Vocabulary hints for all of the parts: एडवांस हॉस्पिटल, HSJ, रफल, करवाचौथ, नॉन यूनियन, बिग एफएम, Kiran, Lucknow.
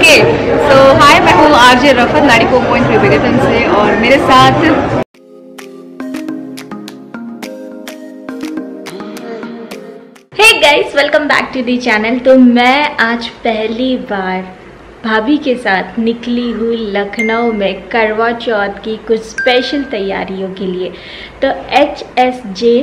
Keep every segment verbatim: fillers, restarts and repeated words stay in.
Okay so hi, मैं हूँ RJ रफल ninety four point three बिग एफएम से और मेरे साथ guys welcome back to the channel. तो मैं आज पहली बार भाभी के साथ निकली हुई लखनऊ में करवा चौथ की कुछ स्पेशल तैयारियों के लिए। तो एच एस जे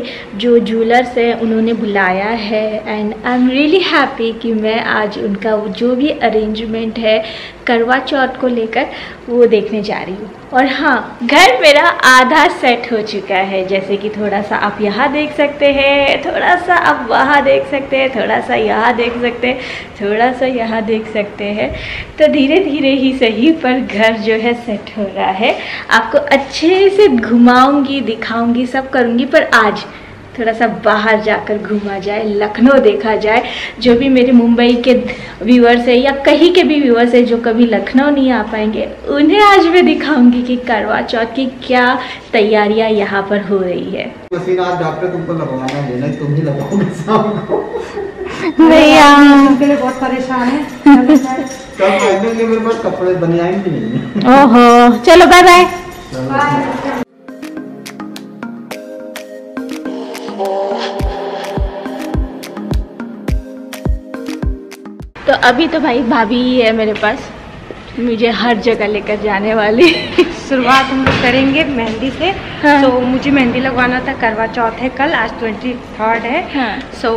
जो जूलर्स हैं उन्होंने बुलाया है and I am really happy कि मैं आज उनका जो भी अरेंजमेंट है करवा चौथ को लेकर वो देखने जा रही हूँ। और हाँ, घर मेरा आधा सेट हो चुका है, जैसे कि थोड़ा सा आप यहाँ देख सकते हैं, थोड़ा सा आप वहाँ देख सकते हैं, थोड़ा सा यहाँ देख सकते हैं, थोड़ा सा यहाँ देख सकते हैं। तो धीरे धीरे ही सही पर घर जो है सेट हो रहा है। आपको अच्छे से घुमाऊंगी, दिखाऊंगी, सब करूँगी, पर आज थोड़ा सा बाहर जाकर घूमा जाए, लखनऊ देखा जाए। जो भी मेरे मुंबई के व्यूअर्स हैं या कहीं के भी व्यूअर्स हैं जो कभी लखनऊ नहीं आ पाएंगे, उन्हें आज मैं दिखाऊंगी कि करवा चौथ की क्या तैयारियां यहाँ पर हो रही है। आज डॉक्टर तुमको लगवाना है, तुम ही लगाओगे, बहुत परेशान है। ओहो, चलो बाय बाय। तो अभी तो भाई भाभी ही है मेरे पास, मुझे हर जगह लेकर जाने वाली। शुरुआत हम लोग करेंगे मेहंदी से। हाँ। तो मुझे मेहंदी लगवाना था, करवा चौथ है कल, आज ट्वेंटी थर्ड है। हाँ। सो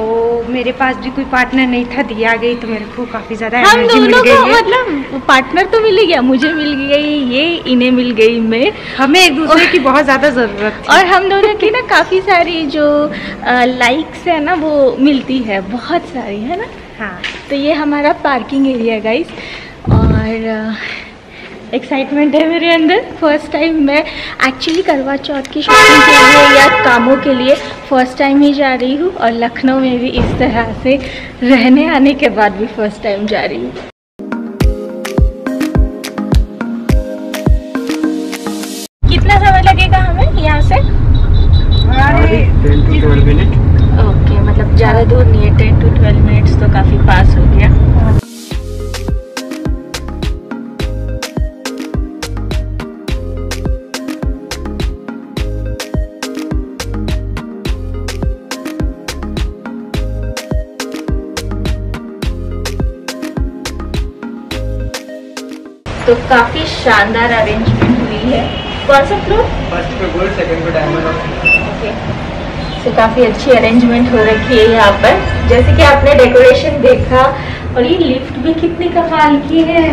मेरे पास भी कोई पार्टनर नहीं था, दिया गई तो मेरे को काफ़ी ज़्यादा एनर्जी मिल गई। मतलब पार्टनर तो मिल गया, मुझे मिल गई ये, इन्हें मिल गई मैं, हमें एक दूसरे की बहुत ज़्यादा ज़रूरत थी। और हम दोनों की ना काफ़ी सारी जो लाइक्स है ना वो मिलती है, बहुत सारी है ना। हाँ, तो ये हमारा पार्किंग एरिया गाइस, और एक्साइटमेंट है मेरे अंदर। फर्स्ट टाइम मैं एक्चुअली करवा चौथ की शॉपिंग के लिए या कामों के लिए फ़र्स्ट टाइम ही जा रही हूँ, और लखनऊ में भी इस तरह से रहने आने के बाद भी फर्स्ट टाइम जा रही हूँ। कितना समय लगेगा हमें यहाँ से? Ten to twelve minute. Okay, मतलब ज़्यादा दूर नहीं है, टेन टू ट्वेल्व मिनट्स तो काफ़ी पास हो गया। तो काफी शानदार अरेंजमेंट हुई है। कौन सा फ्लोर? फर्स्ट पे गोल्ड, सेकंड पे डायमंड। ओके, तो काफी अच्छी अरेंजमेंट हो रखी है यहाँ पर, जैसे कि आपने डेकोरेशन देखा। और ये लिफ्ट भी कितनी कमाल की है,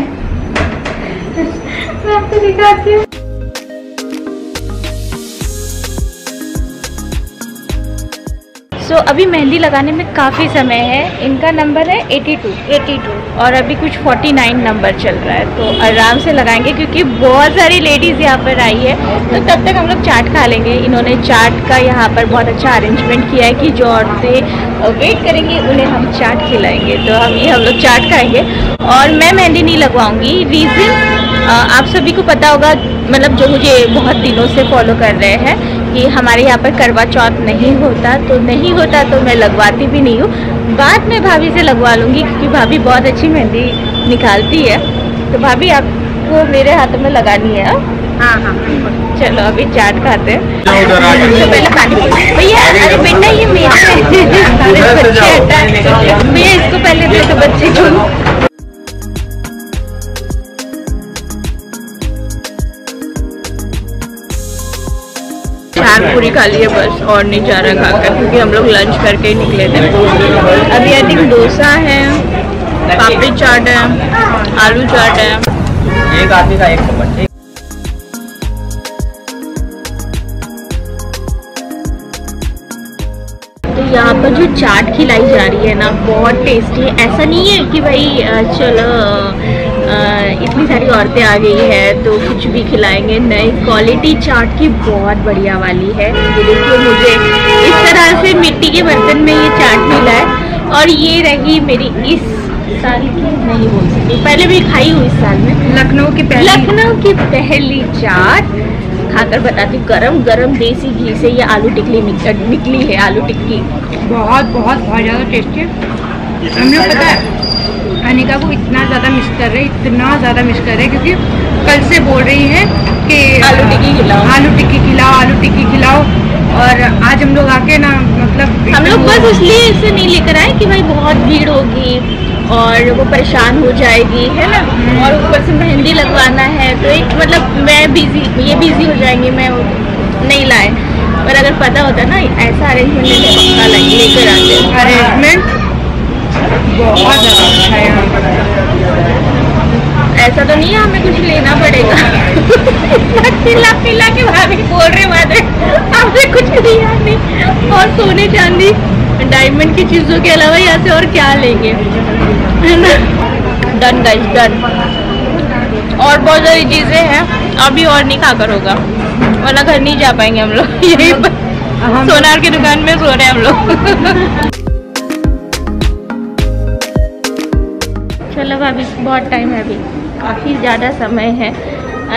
मैं आपको दिखाती हूँ। सो so, अभी मेहंदी लगाने में काफ़ी समय है। इनका नंबर है एटी टू एटी टू, और अभी कुछ फोर्टी नाइन नंबर चल रहा है, तो आराम से लगाएंगे क्योंकि बहुत सारी लेडीज़ यहाँ पर आई है। तो तब तक हम लोग चाट खा लेंगे। इन्होंने चाट का यहाँ पर बहुत अच्छा अरेंजमेंट किया है कि जो औरतें वेट करेंगी उन्हें हम चाट खिलाएंगे। तो हम ये हम लोग चाट खाएँगे और मैं मेहंदी नहीं लगवाऊँगी। रीज़न आप सभी को पता होगा, मतलब जो मुझे बहुत दिनों से फॉलो कर रहे हैं, कि हमारे यहाँ पर करवा चौथ नहीं होता, तो नहीं होता तो मैं लगवाती भी नहीं हूँ। बाद में भाभी से लगवा लूँगी क्योंकि भाभी बहुत अच्छी मेहंदी निकालती है। तो भाभी आपको मेरे हाथ में लगानी है। हाँ हाँ, चलो अभी चाट खाते हैं। तो पहले पानी भैया, अरे बेटा ये मेरा भैया, इसको पहले दे दो बच्चे को। पूरी खा ली है बस, और नहीं जा रहा खाकर, क्योंकि हम लोग लंच करके ही निकले थे। अभी आई थिंक डोसा है, पापड़ी चाट है, आलू चाट है। एक आदमी का एक चम्मच। तो यहाँ पर जो चाट खिलाई जा रही है ना, बहुत टेस्टी है। ऐसा नहीं है कि भाई चलो इतनी सारी औरतें आ गई है तो कुछ भी खिलाएंगे, नई क्वालिटी चाट की बहुत बढ़िया वाली है। ये देखिए, मुझे इस तरह से मिट्टी के बर्तन में ये चाट मिला है, और ये रही मेरी इस साल की, नहीं बोल सकती, पहले भी खाई हुई इस साल में, लखनऊ की पहली लखनऊ की पहली चाट। खाकर बताती, गरम गरम देसी घी से ये आलू टिक्की निकली है, आलू टिक्की बहुत बहुत बहुत ज़्यादा टेस्टी है। हम लोग पता है खाने का वो इतना ज़्यादा मिस कर रहे हैं, इतना ज़्यादा मिस कर रहे हैं, क्योंकि कल से बोल रही है कि आलू टिक्की खिलाओ, आलू टिक्की खिलाओ, आलू टिक्की खिलाओ। और आज हम लोग आके ना मतलब हम लोग बस इसलिए इसे नहीं लेकर आए कि भाई बहुत भीड़ होगी और वो परेशान हो जाएगी, है ना, और ऊपर से मेहंदी लगवाना है तो एक मतलब मैं बिजी, ये बिजी हो जाएंगे, मैं नहीं लाए। पर अगर पता होता ना ऐसा अरेंजमेंट मैंने पक्का लेकर आते। अरेंजमेंट बहुत ज़्यादा अच्छा है यहाँ पर, ऐसा तो नहीं है हमें कुछ लेना पड़ेगा। चिल्ला चिल्ला के भाभी बोल रहे मारे आपने कुछ लिया नहीं, और सोने चांदी डायमंड की चीज़ों के अलावा यहाँ से और क्या लेंगे, है ना। Done guys done. और बहुत सारी चीज़ें हैं अभी और नहीं खाकर होगा, वरना घर नहीं जा पाएंगे हम लोग, यही सोनार की दुकान में सो रहे हैं हम लोग। चलो भाभी बहुत टाइम है, अभी काफ़ी ज़्यादा समय है,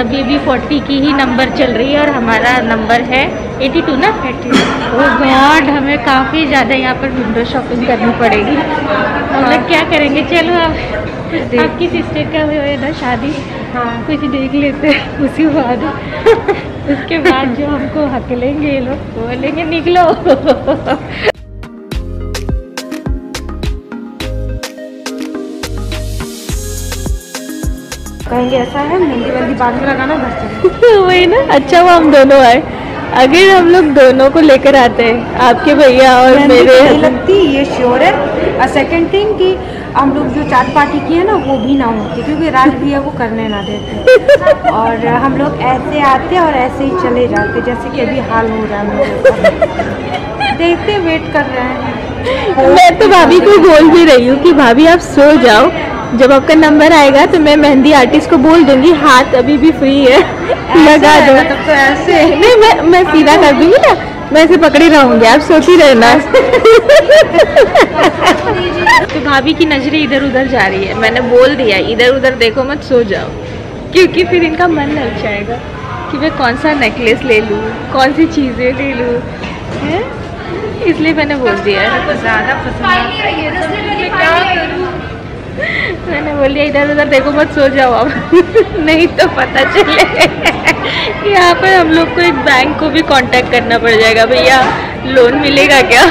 अभी भी चालीस की ही नंबर चल रही है और हमारा नंबर है बयासी ना। ओ गॉड, हमें काफ़ी ज़्यादा यहाँ पर विंडो शॉपिंग करनी पड़ेगी, हम लोग क्या करेंगे। चलो आप, आपकी सिस्टर का हुआ ना शादी, हाँ कुछ देख लेते हैं उसी बाद उसके बाद जो हमको हकलेंगे ये लोग बोलेंगे निकलो। कहेंगे ऐसा है मेहंदी वेहंदी बाद में लगाना घर वही ना। अच्छा वो हम दोनों आए, अगर हम लोग दोनों को लेकर आते हैं, आपके भैया और मेरे लगती ये श्योर है। और सेकेंड थिंग कि हम लोग जो चाट पार्टी की है ना वो भी ना होती, क्योंकि राज भैया को करने ना देते और हम लोग ऐसे आते और ऐसे ही चले जाते, जैसे कि अभी हाल हो रहा है। देखते वेट कर रहे हैं। मैं तो भाभी को बोल भी रही हूँ कि भाभी आप सो जाओ, जब आपका नंबर आएगा तो मैं मेहंदी आर्टिस्ट को बोल दूंगी, हाथ अभी भी फ्री है लगा दो। तब तो ऐसे नहीं, मैं मैं सीधा कर दूंगी ना, मैं ऐसे पकड़े रहूंगी, आप सोती रहना। तो भाभी की नजरें इधर उधर जा रही है, मैंने बोल दिया इधर उधर देखो मत, सो जाओ, क्योंकि फिर इनका मन लग जाएगा कि मैं कौन सा नेकलेस ले लूँ, कौन सी चीज़ें ले लूँ, इसलिए मैंने बोल दिया ज़्यादा पसंद। मैंने बोलिया इधर उधर देखो मत, सो जाओ आप। नहीं तो पता चले यहाँ पर हम लोग को एक बैंक को भी कांटेक्ट करना पड़ जाएगा, भैया लोन मिलेगा क्या।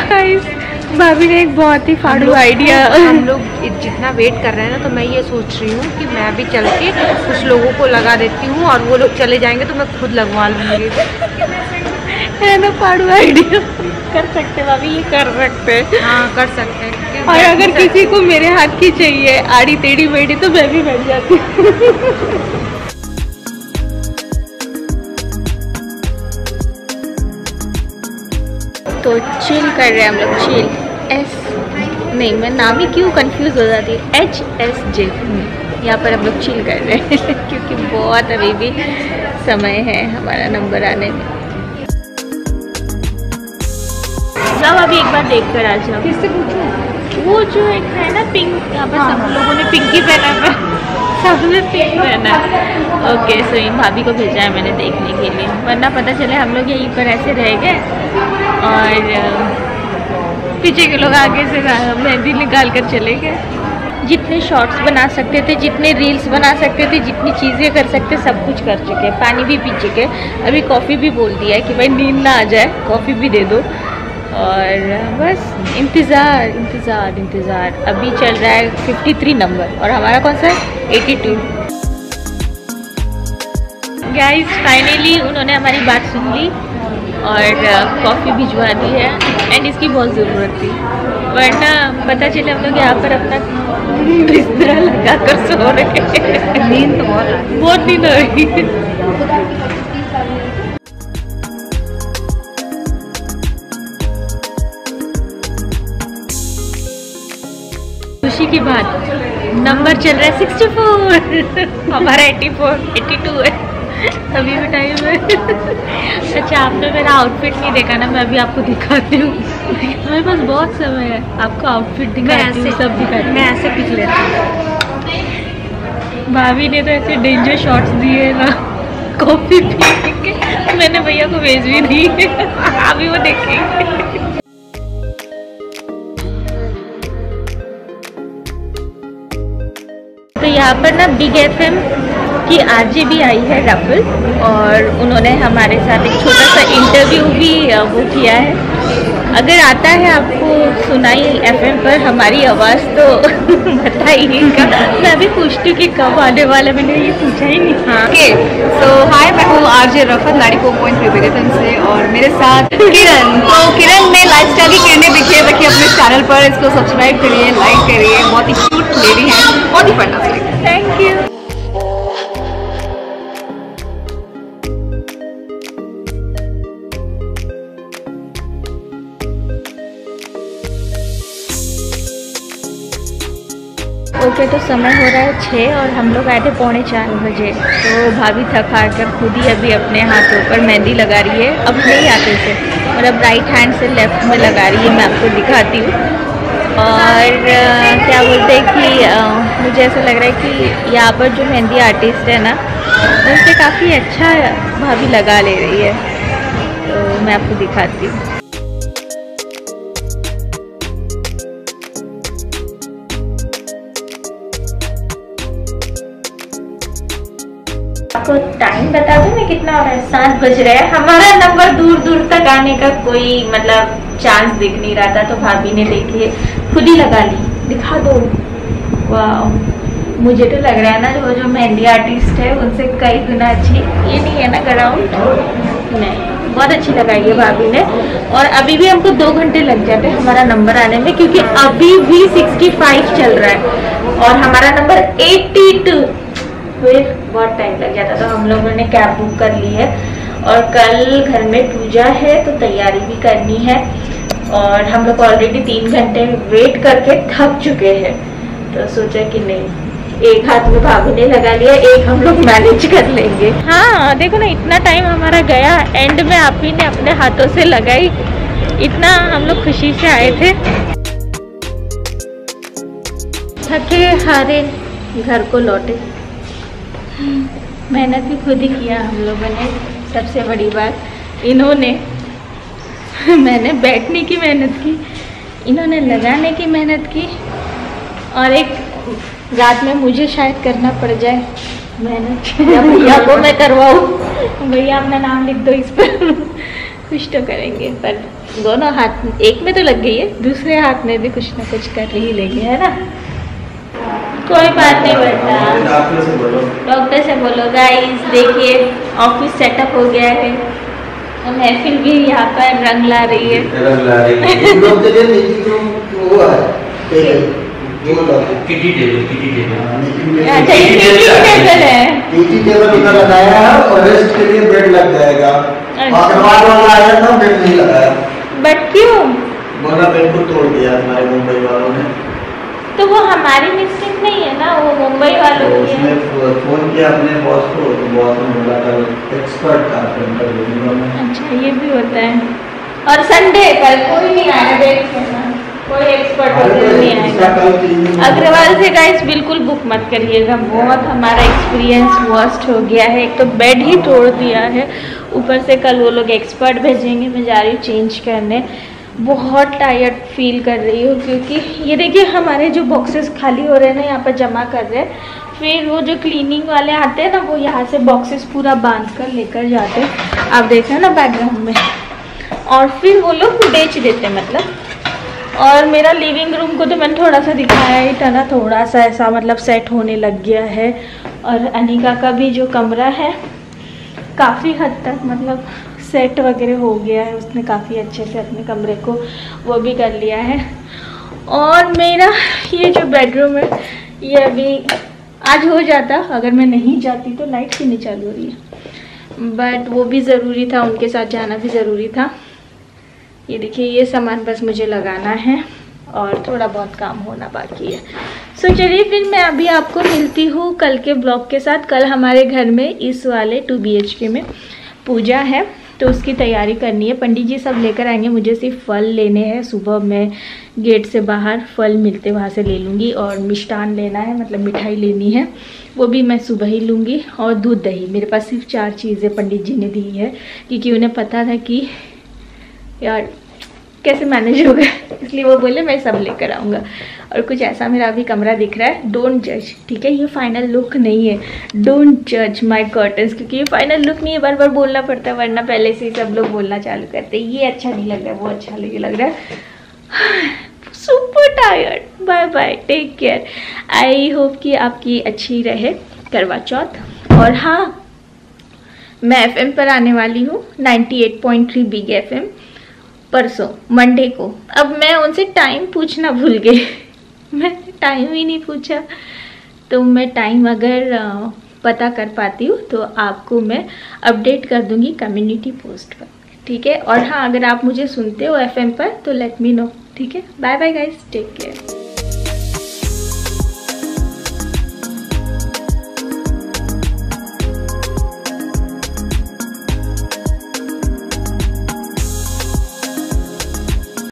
भाभी ने एक बहुत ही फाड़ू आइडिया। हम लोग जितना वेट कर रहे हैं ना, तो मैं ये सोच रही हूँ कि मैं भी चल के कुछ लोगों को लगा देती हूँ, और वो लोग चले जाएंगे तो मैं खुद लगवा लूँगी। है ना, फाड़ू आइडिया। कर सकते भाभी, ये कर सकते हैं। हाँ कर सकते हैं। और अगर किसी को मेरे हाथ की चाहिए आड़ी टेढ़ी मेढ़ी तो मैं भी बैठ जाती हूँ। तो चिल कर रहे हैं हम लोग, चिल। एस नहीं, मैं नाम ही क्यों कंफ्यूज हो जाती है, एच एस जे। यहाँ पर हम लोग चिल कर रहे हैं क्योंकि बहुत अभी भी समय है हमारा नंबर आने में। सब अभी एक बार देख कर आ जाओ, किससे पूछूं? वो जो एक है ना पिंक, यहाँ पर सब लोगों ने पिंक ही पहना है, सब ने पिंक पहना है। ओके, सो इन भाभी को भेजा है मैंने देखने के लिए, वरना पता चले हम लोग यहीं पर ऐसे रह गए और पीछे के लोग आगे से मेहंदी निकाल कर चले गए। जितने शॉर्ट्स बना सकते थे, जितने रील्स बना सकते थे, जितनी चीज़ें कर सकते सब कुछ कर चुके, पानी भी पी चुके। अभी कॉफ़ी भी बोल दिया है कि भाई नींद ना आ जाए कॉफ़ी भी दे दो, और बस इंतज़ार इंतज़ार इंतज़ार। अभी चल रहा है तिरेपन नंबर और हमारा कौन सा है बयासी। गाइस फाइनली उन्होंने हमारी बात सुन ली और कॉफ़ी भिजवा दी है, एंड इसकी बहुत ज़रूरत थी, वरना पता चले हम लोग यहाँ पर अपना बिस्तरा लगा कर सो रहे हैं। नींद तो बहुत नींद हो रही। खुशी की बात, नंबर चल रहा है चौंसठ, हमारा चौरासी, बयासी है, अभी भी टाइम है। अच्छा आपने मेरा आउटफिट नहीं देखा ना, मैं अभी आपको दिखाती हूँ, मेरे पास बहुत समय है, आपको आउटफिट दिखाती हूँ, सब दिखाती हूँ। मैं ऐसे पिक लेती हूँ, भाभी ने तो ऐसे डेंजर शॉट्स दिए ना, कॉफ़ी पी के मैंने भैया को भेज भी दी, अभी वो देखेंगे। यहाँ पर ना बिग एफ एम की आरजे भी आई है राफल, और उन्होंने हमारे साथ एक छोटा सा इंटरव्यू भी वो किया है। अगर आता है आपको सुनाई एफ एम पर हमारी आवाज़ तो बताइएगा। मैं अभी पूछती हूँ कि कब आने वाला, मैंने ये पूछा ही नहीं। हाँ ओके, सो हाय, मैं हूँ RJ रफल ninety four point three Big F M से, और मेरे साथ किरण। तो किरण ने लाइफ स्टाइल की किरणें दिखी रखी अपने चैनल पर, इसको सब्सक्राइब करिए, लाइक करिए। बहुत ही क्यूट लेडी है, बहुत ही फटाफट। Thank you. ओके, तो समय हो रहा है छः और हम लोग आए थे पौने चार बजे। तो भाभी थक हार कर खुद ही अभी अपने हाथों पर मेहंदी लगा रही है, अपने ही हाथों से, मतलब राइट हैंड से लेफ्ट में लगा रही है। मैं आपको दिखाती हूँ। और क्या बोलते हैं कि आ, मुझे ऐसा लग रहा है कि यहाँ पर जो मेहंदी आर्टिस्ट है ना, उनसे काफ़ी अच्छा भाभी लगा ले रही है। तो मैं आपको दिखाती हूँ। टाइम बता दो मैं कितना हो रहा है। सात बज रहा है। हमारा नंबर दूर दूर तक आने का कोई मतलब चांस दिख नहीं रहा था, तो भाभी ने देखिए खुद ही लगा ली। दिखा दो। वाह, मुझे तो लग रहा है ना वो जो मेहंदी आर्टिस्ट है उनसे कई गुना अच्छी। ये नहीं है ना ग्राउंड, नहीं, बहुत अच्छी लगाई है भाभी ने। और अभी भी हमको दो घंटे लग जाते हैं हमारा नंबर आने में, क्योंकि अभी भी सिक्सटी फाइव चल रहा है और हमारा नंबर एट्टी टू। फिर बहुत टाइम लग जाता, तो हम लोगों ने कैब बुक कर ली है। और कल घर में पूजा है तो तैयारी भी करनी है, और हम लोग ऑलरेडी तीन घंटे वेट करके थक चुके हैं। तो सोचा कि नहीं, एक हाथ में भाभी ने लगा लिया, एक हम लोग मैनेज कर लेंगे। हाँ देखो ना, इतना टाइम हमारा गया, एंड में आप ही ने अपने हाथों से लगाई। इतना हम लोग खुशी से आए थे। थके हारे घर को लौटे, मेहनत भी खुद ही किया हम लोगों ने। सबसे बड़ी बात, इन्होंने मैंने बैठने की मेहनत की, इन्होंने लगाने की मेहनत की, और एक रात में मुझे शायद करना पड़ जाए मेहनत। भैया को मैं करवाऊँ, भैया अपना नाम लिख दो इस पर। कुछ तो करेंगे, पर दोनों हाथ एक में तो लग गई है, दूसरे हाथ में भी कुछ ना कुछ कर ही लेंगे, है ना। कोई बात नहीं बेटा, डॉक्टर से बोलो, डॉक्टर से बोलो। गाइस देखिए, ऑफिस सेटअप हो गया है और महफिल भी यहाँ पर रंग ला रही है, रंग ला रही है। वो है किटी टेबल, किटी टेबल, अच्छा ये किटी टेबल है। किटी टेबल इधर लगाया है और रेस्ट के लिए बेड लग जाएगा। और बाद वाला आया था, बेड नहीं लगाया। बट क्यों? बोला बेड को तोड़ दिया हमारे मुंबई वालों ने। तो वो हमारी मिस्टेक नहीं है ना, वो मुंबई वालों की है। उसने फोन किया अपने बॉस को, तो बॉस ने बोला था एक्सपर्ट था इंटरव्यू में। अच्छा ये भी होता है। और संडे कल कोई नहीं आया, देख लेना, कोई एक्सपर्ट वगैरह नहीं आएगा। अग्रवाल से गाइस बिल्कुल बुक मत करिएगा, बहुत हमारा एक्सपीरियंस वर्स्ट हो गया है। एक तो बेड ही तोड़ दिया है, ऊपर से कल वो लोग एक्सपर्ट भेजेंगे। मैं जा रही हूँ चेंज करने, बहुत टायर्ड फील कर रही हूँ, क्योंकि ये देखिए हमारे जो बॉक्सेस खाली हो रहे हैं ना, यहाँ पर जमा कर रहे हैं। फिर वो जो क्लीनिंग वाले आते हैं ना, वो यहाँ से बॉक्सेस पूरा बांध कर लेकर जाते हैं, आप देख रहे हैं ना बैकग्राउंड में, और फिर वो लोग बेच देते हैं मतलब। और मेरा लिविंग रूम को तो मैंने थोड़ा सा दिखाया ही था ना, थोड़ा सा ऐसा मतलब सेट होने लग गया है। और अनिका का भी जो कमरा है, काफ़ी हद तक मतलब सेट वगैरह हो गया है, उसने काफ़ी अच्छे से अपने कमरे को वो भी कर लिया है। और मेरा ये जो बेडरूम है, ये अभी आज हो जाता अगर मैं नहीं जाती तो, लाइट भी नहीं चालू हो रही है, बट वो भी ज़रूरी था, उनके साथ जाना भी ज़रूरी था। ये देखिए, ये सामान बस मुझे लगाना है और थोड़ा बहुत काम होना बाकी है। सो so, चलिए फिर मैं अभी आपको मिलती हूँ कल के ब्लॉग के साथ। कल हमारे घर में इस वाले टू बी एच के में पूजा है, तो उसकी तैयारी करनी है। पंडित जी सब लेकर आएंगे, मुझे सिर्फ फल लेने हैं। सुबह मैं गेट से बाहर फल मिलते वहाँ से ले लूँगी, और मिष्ठान लेना है मतलब मिठाई लेनी है, वो भी मैं सुबह ही लूँगी। और दूध दही, मेरे पास सिर्फ चार चीज़ें पंडित जी ने दी है, क्योंकि उन्हें पता था कि यार कैसे मैनेज होगा, इसलिए वो बोले मैं सब लेकर आऊँगा। और कुछ ऐसा मेरा अभी कमरा दिख रहा है। डोंट जज, ठीक है, ये फाइनल लुक नहीं है। डोंट जज माय कर्टन्स, क्योंकि ये फाइनल लुक नहीं है, बार बार बोलना पड़ता है, वरना पहले से ही सब लोग बोलना चालू करते हैं ये अच्छा नहीं लग रहा, वो अच्छा नहीं लग रहा है। Super tired, bye bye, take care. I hope कि आपकी अच्छी रहे करवा चौथ। और हाँ, मैं एफएम पर आने वाली हूँ ninety eight point three बिग एफएम परसों मंडे को। अब मैं उनसे टाइम पूछना भूल गई, मैं टाइम ही नहीं पूछा। तो मैं टाइम अगर पता कर पाती हूँ तो आपको मैं अपडेट कर दूँगी कम्युनिटी पोस्ट पर, ठीक है। और हाँ, अगर आप मुझे सुनते हो एफएम पर तो लेट मी नो, ठीक है। Bye bye guys, take care.